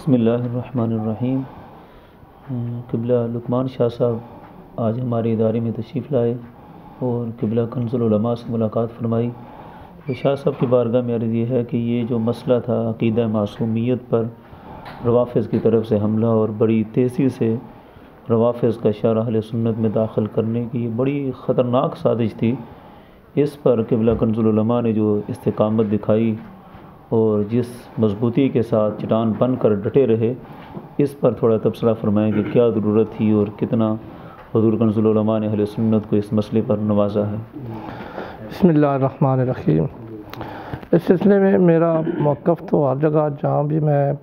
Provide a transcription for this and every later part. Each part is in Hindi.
बिस्मिल्लाहिर्रहमानिर्रहीम। क़िबला लुकमान शाह साहब आज हमारे इदारे में तशरीफ़ लाए और क़िबला कंज़ुल उलमा से मुलाकात फरमाई। तो शाह साहब की बारगाह में अर्ज़ ये है कि ये जो मसला था अक़ीदा मासूमियत पर रवाफ़िज़ की तरफ से हमला और बड़ी तेज़ी से रवाफ़िज़ का शारा अहले सुन्नत में दाखिल करने की बड़ी ख़तरनाक साजिश थी। इस पर क़िबला कंज़ुल उलमा ने जो इस्तिक़ामत दिखाई और जिस मजबूती के साथ चट्टान बन कर डटे रहे, इस पर थोड़ा तबसरा फरमाएँ कि क्या ज़रूरत थी और कितना हुज़ूर कंज़ुल उलमा ने अहले सुन्नत को इस मसले पर नवाजा है। बिस्मिल्लाहिर्रहमानिर्रहीम। इस सिलसिले में मेरा मौक़िफ़ तो हर जगह जहाँ भी मैं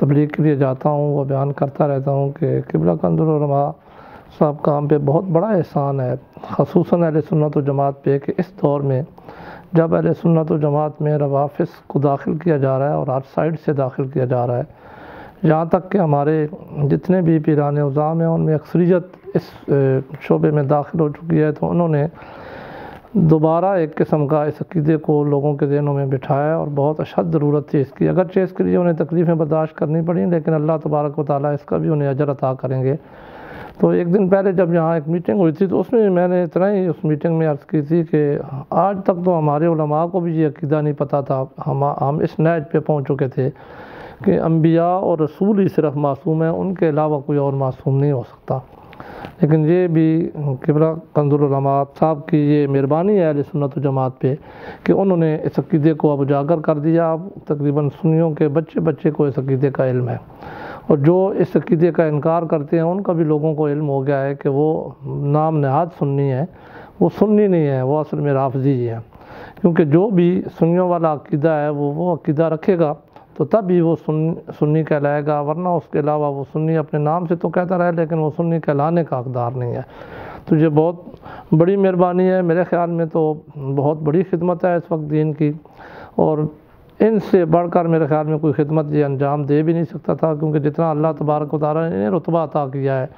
तबलीग के लिए जाता हूँ वह बयान करता रहता हूँ कि क़िबला कंज़ुल उलमा साहब का हम पे बहुत बड़ा एहसान है, ख़ुसूसन अहले सुन्नत व जमात पे, कि इस दौर में जब अहले सुन्नत व जमात में रवाफिस को दाखिल किया जा रहा है और हर साइड से दाखिल किया जा रहा है, यहाँ तक कि हमारे जितने भी पीरान उज़ाम हैं उनमें अक्सरियत इस शोबे में दाखिल हो चुकी है, तो उन्होंने दोबारा एक किस्म का इस अक़ीदे को लोगों के ज़हनों में बिठाया और बहुत अशद ज़रूरत थी इसकी। अगरचे इसके लिए उन्हें तकलीफ़ें बर्दाश्त करनी पड़ी, लेकिन अल्लाह तबारक व तआला इसका भी उन्हें अजर अता करेंगे। तो एक दिन पहले जब यहाँ एक मीटिंग हुई थी तो उसमें मैंने इतना ही उस मीटिंग में अर्ज़ की थी कि आज तक तो हमारे उलमा को भी ये अक़ीदा नहीं पता था, हम इस नैज पे पहुँच चुके थे कि अंबिया और रसूल ही सिर्फ मासूम हैं, उनके अलावा कोई और मासूम नहीं हो सकता। लेकिन ये भी क़िबला कंज़ुल उलमा साहब की ये मेहरबानी है अहले सुन्नत व जमात पे कि उन्होंने इस अक़ीदे को अब उजागर कर दिया। अब तकरीबन सुन्नियों के बच्चे बच्चे को इस अक़ीदे का इल्म है और जो इस अक़ीदे का इनकार करते हैं उनका भी लोगों को इल्म हो गया है कि वो नाम नहाद सुन्नी है, वो सुन्नी नहीं है, वो असल में राफ़ज़ी ही है। क्योंकि जो भी सुन्नियों वाला अक़ीदा है वो अक़ीदा रखेगा तो तब ही वो सुन्नी कहलाएगा, वरना उसके अलावा वो सुन्नी अपने नाम से तो कहता रहे लेकिन वो सुन्नी कहलाने का हक़दार नहीं है। तो ये बहुत बड़ी मेहरबानी है, मेरे ख़्याल में तो बहुत बड़ी खिदमत है इस वक्त दीन की, और इनसे बढ़कर मेरे ख़्याल में कोई खिदमत ये अंजाम दे भी नहीं सकता था, क्योंकि जितना अल्लाह तबारक व तआला ने रुतबा अता किया है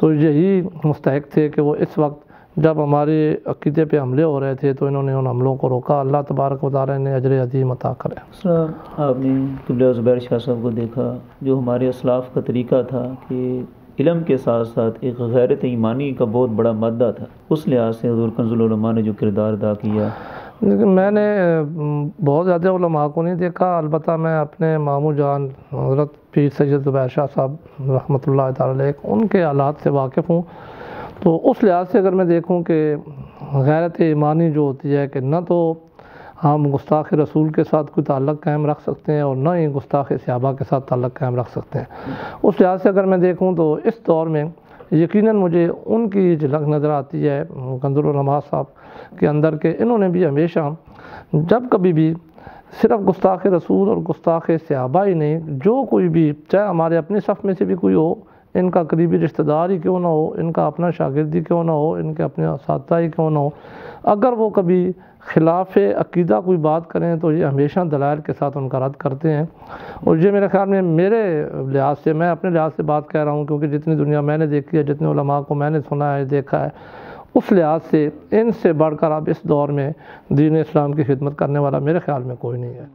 तो यही मुस्तहक थे कि वो इस वक्त जब हमारे अक़ीदे पे हमले हो रहे थे तो इन्होंने उन हमलों को रोका। अल्लाह तबारक व तआला ने अजर अज़ीम अता करे। आपने क़िबला ज़ुबैर शाह साहब को देखा, जो हमारे असलाफ़ का तरीका था कि इल्म के साथ साथ एक ग़ैरत ईमानी का बहुत बड़ा मद्दा था, उस लिहाज से हुज़ूर कंज़ुल उलमा ने जो किरदार अदा किया। लेकिन मैंने बहुत ज़्यादा उलमा को नहीं देखा, अलबत्ता मैं अपने मामू जान हज़रत पीर सैयद लुक़मान शाह साहब रहमतुल्लाह तआला अलैह उनके हालात से वाकिफ़ हूँ, तो उस लिहाज से अगर मैं देखूँ कि ग़ैरत ईमानी जो होती है कि न तो हम गुस्ताख रसूल के साथ कोई ताल्लुक़ कायम रख सकते हैं और ना ही गुस्ताख सहाबा के साथ ताल्लुक़ कायम रख सकते हैं। उस लिहाज से अगर मैं देखूँ तो इस दौर में यकीनन मुझे उनकी झलक नज़र आती है कंज़ुल उलमा साहब के अंदर के इन्होंने भी हमेशा जब कभी भी सिर्फ गुस्ताख रसूल और गुस्ताख सहाबा ही नहीं, जो कोई भी चाहे हमारे अपने सफ़ में से भी कोई हो, इनका करीबी रिश्तेदार ही क्यों ना हो, इनका अपना शागिर्द ही क्यों ना हो, इनके अपने साथी ही क्यों ना हो, अगर वो कभी खिलाफ अक़ीदा कोई बात करें तो ये हमेशा दलाइल के साथ उनका रद्द करते हैं। और ये मेरे ख़्याल में मेरे लिहाज से, मैं अपने लिहाज से बात कह रहा हूँ क्योंकि जितनी दुनिया मैंने देखी है, जितने उलमा को मैंने सुना है देखा है, उस लिहाज से इनसे बढ़कर अब इस दौर में दीन इस्लाम की खिदमत करने वाला मेरे ख़्याल में कोई नहीं है।